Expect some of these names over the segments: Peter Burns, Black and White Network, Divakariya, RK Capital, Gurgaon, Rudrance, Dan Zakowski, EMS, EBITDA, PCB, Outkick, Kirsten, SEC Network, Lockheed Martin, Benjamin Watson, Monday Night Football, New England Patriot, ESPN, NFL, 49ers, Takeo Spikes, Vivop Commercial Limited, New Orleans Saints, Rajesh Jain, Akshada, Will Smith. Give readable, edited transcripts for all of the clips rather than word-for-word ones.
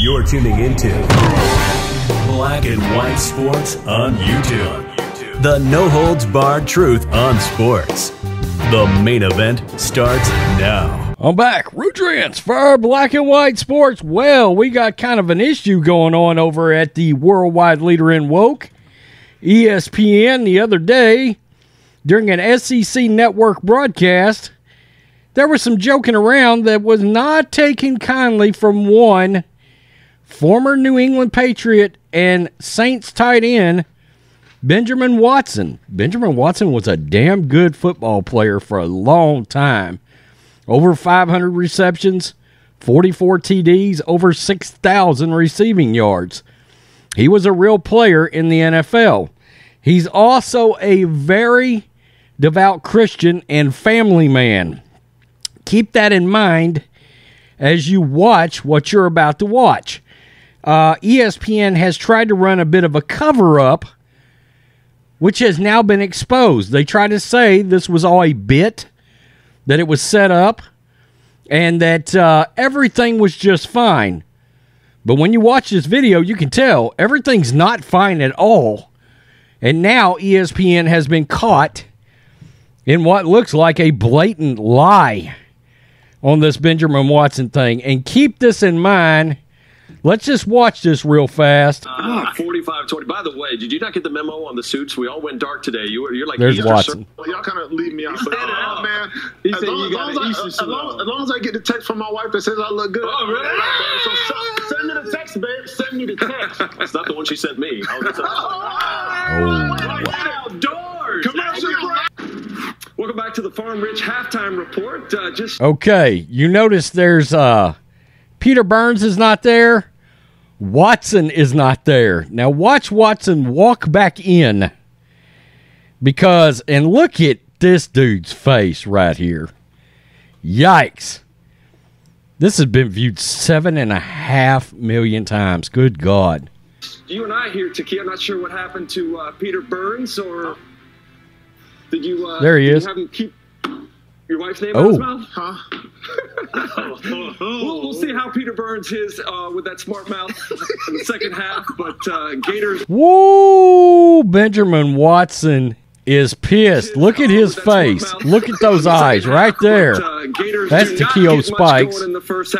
You're tuning into Black and White Sports on YouTube. The no-holds-barred truth on sports. The main event starts now. I'm back. Rudrance for Black and White Sports. Well, we got kind of an issue going on over at the worldwide leader in woke, ESPN, the other day during an SEC Network broadcast. There was some joking around that was not taken kindly from one former New England Patriot and Saints tight end, Benjamin Watson. Benjamin Watson was a damn good football player for a long time. Over 500 receptions, 44 TDs, over 6,000 receiving yards. He was a real player in the NFL. He's also a very devout Christian and family man. Keep that in mind as you watch what you're about to watch. ESPN has tried to run a bit of a cover-up, which has now been exposed. They try to say this was all a bit, that it was set up, and that everything was just fine. But when you watch this video, you can tell everything's not fine at all. And now ESPN has been caught in what looks like a blatant lie on this Benjamin Watson thing. And keep this in mind. Let's just watch this real fast. 45-20. By the way, did you not get the memo on the suits? We all went dark today. You're like, there's Watson. Well, y'all kind of leave me out. Oh, man. He said you got an Easter suit. As long as I get the text from my wife that says I look good. Oh, really? So send me the text, babe. Send me the text. That's not the one she sent me. Outdoors. Commercial break. Welcome back to the Farm Rich Halftime Report. Okay, you notice there's... Peter Burns is not there. Watson is not there. Now watch Watson walk back in. Because, and look at this dude's face right here. Yikes. This has been viewed 7.5 million times. Good God. You and I here, Takeo. I'm not sure what happened to Peter Burns, or did you, there he is. Have him keep your wife's name out of his mouth? Huh? We'll see how Peter Burns is with that smart mouth in the second half, but Gators... Whoa! Benjamin Watson is pissed. Look at his face. Look at those eyes right there. That's Takeo Spikes.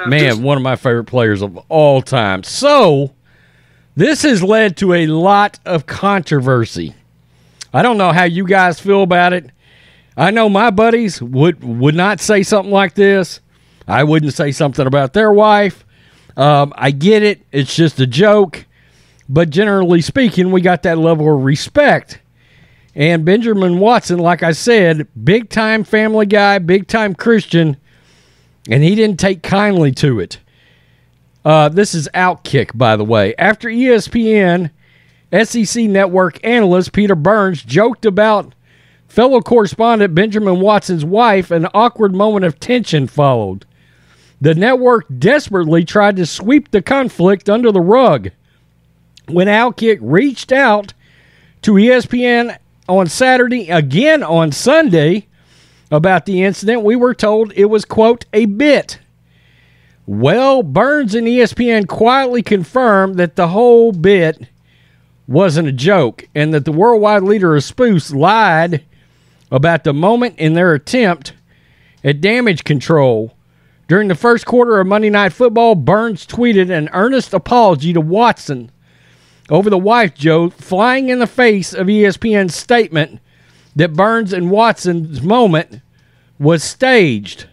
Man, one of my favorite players of all time. So, this has led to a lot of controversy. I don't know how you guys feel about it. I know my buddies would not say something like this. I wouldn't say something about their wife. I get it. It's just a joke. But generally speaking, we got that level of respect. And Benjamin Watson, like I said, big-time family guy, big-time Christian, and he didn't take kindly to it. This is Outkick, by the way. After ESPN, SEC Network analyst Peter Burns joked about fellow correspondent Benjamin Watson's wife, an awkward moment of tension followed. The network desperately tried to sweep the conflict under the rug when Outkick reached out to ESPN on Saturday, again on Sunday, about the incident. We were told it was, quote, a bit. Well, Burns and ESPN quietly confirmed that the whole bit wasn't a joke and that the worldwide leader of spoofs lied about the moment in their attempt at damage control. During the first quarter of Monday Night Football, Burns tweeted an earnest apology to Watson over the wife joke, flying in the face of ESPN's statement that Burns and Watson's moment was staged.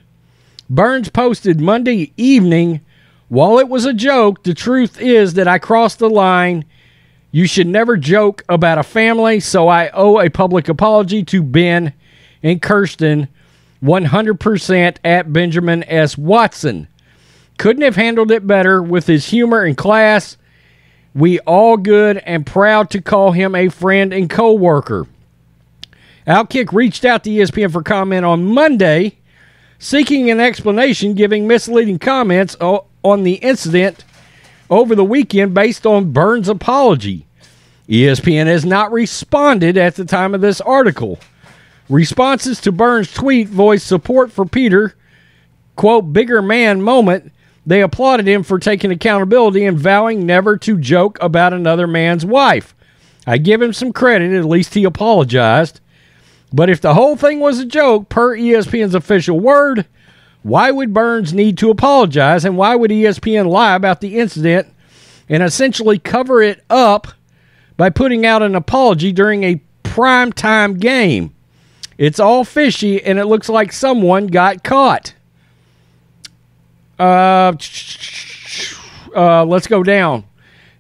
Burns posted Monday evening, "While it was a joke, the truth is that I crossed the line. You should never joke about a family, so I owe a public apology to Ben and Kirsten, 100% at Benjamin S. Watson. Couldn't have handled it better with his humor and class. We all good and proud to call him a friend and co-worker." Outkick reached out to ESPN for comment on Monday, seeking an explanation, giving misleading comments on the incident over the weekend based on Burns' apology. ESPN has not responded at the time of this article. Responses to Burns' tweet voiced support for Peter, quote, bigger man moment They applauded him for taking accountability and vowing never to joke about another man's wife. I give him some credit, at least he apologized. But if the whole thing was a joke, per ESPN's official word, why would Burns need to apologize, and why would ESPN lie about the incident and essentially cover it up by putting out an apology during a primetime game? It's all fishy, and it looks like someone got caught. Let's go down.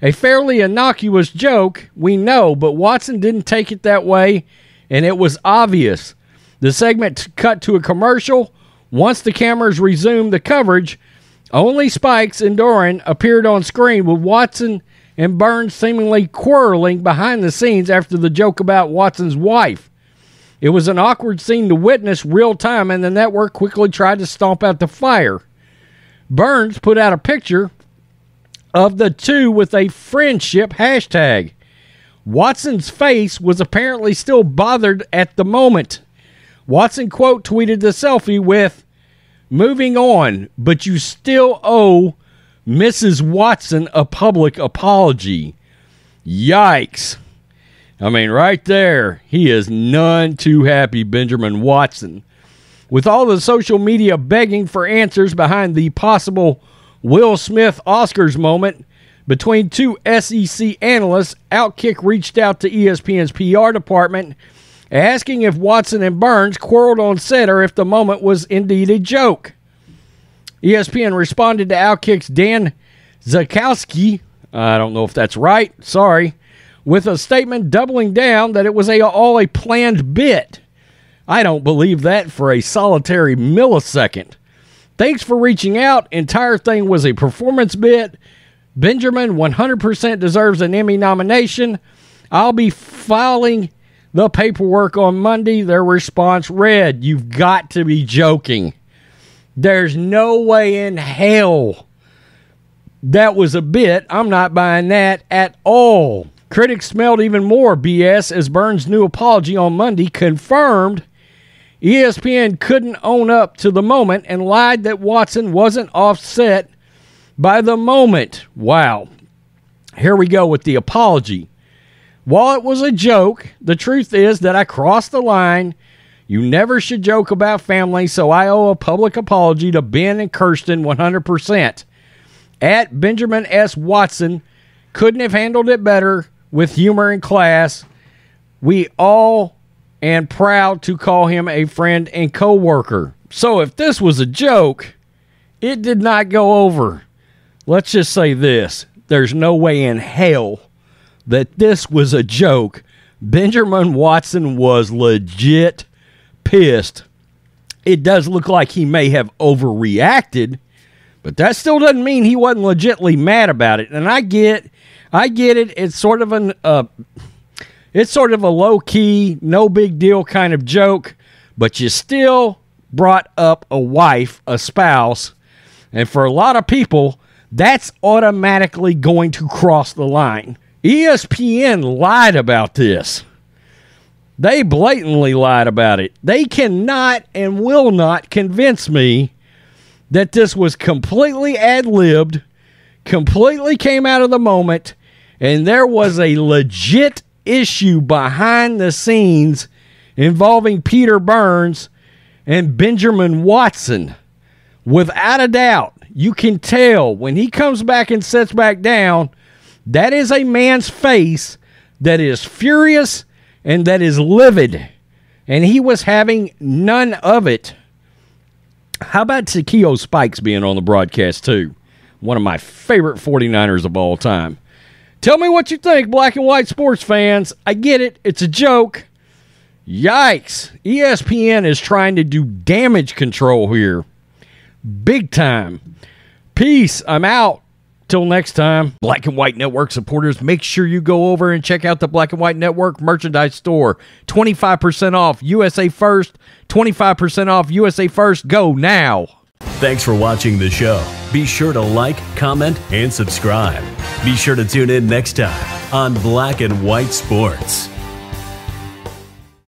A fairly innocuous joke, we know, but Watson didn't take it that way, and it was obvious. The segment cut to a commercial. Once the cameras resumed the coverage, only Spikes and Doran appeared on screen, with Watson and Burns seemingly quarreling behind the scenes after the joke about Watson's wife. It was an awkward scene to witness real time, and the network quickly tried to stomp out the fire. Burns put out a picture of the two with a friendship hashtag. Watson's face was apparently still bothered at the moment. Watson quote tweeted the selfie with, "Moving on, but you still owe Mrs. Watson a public apology." Yikes. I mean, right there, he is none too happy, Benjamin Watson. With all the social media begging for answers behind the possible Will Smith Oscars moment between two SEC analysts, Outkick reached out to ESPN's PR department asking if Watson and Burns quarreled on set or if the moment was indeed a joke. ESPN responded to Outkick's Dan Zakowski, I don't know if that's right, sorry, with a statement doubling down that it was all a planned bit. I don't believe that for a solitary millisecond. Thanks for reaching out. Entire thing was a performance bit. Benjamin 100% deserves an Emmy nomination. I'll be filing the paperwork on Monday. Their response read, "You've got to be joking. There's no way in hell that was a bit. I'm not buying that at all." Critics smelled even more BS as Burns' new apology on Monday confirmed ESPN couldn't own up to the moment and lied that Watson wasn't offset by the moment. Wow. Here we go with the apology. "While it was a joke, the truth is that I crossed the line. You never should joke about family, so I owe a public apology to Ben and Kirsten 100%. At Benjamin S. Watson, couldn't have handled it better with humor and class. We all and proud to call him a friend and co-worker." So if this was a joke, it did not go over. Let's just say this. There's no way in hell that this was a joke. Benjamin Watson was legit pissed. It does look like he may have overreacted, but that still doesn't mean he wasn't legitimately mad about it. And I get it. It's sort of a low-key, no-big-deal kind of joke, but you still brought up a wife, a spouse, and for a lot of people, that's automatically going to cross the line. ESPN lied about this. They blatantly lied about it. They cannot and will not convince me that this was completely ad-libbed, completely came out of the moment, and there was a legit issue behind the scenes involving Peter Burns and Benjamin Watson. Without a doubt, you can tell when he comes back and sits back down, that is a man's face that is furious and that is livid, and he was having none of it. How about Takeo Spikes being on the broadcast too? One of my favorite 49ers of all time. Tell me what you think, black and white sports fans. I get it. It's a joke. Yikes. ESPN is trying to do damage control here. Big time. Peace. I'm out. Till next time. Black and White Network supporters, make sure you go over and check out the Black and White Network merchandise store. 25% off USA First. 25% off USA First. Go now. Thanks for watching the show. Be sure to like, comment, and subscribe. Be sure to tune in next time on Black and White Sports.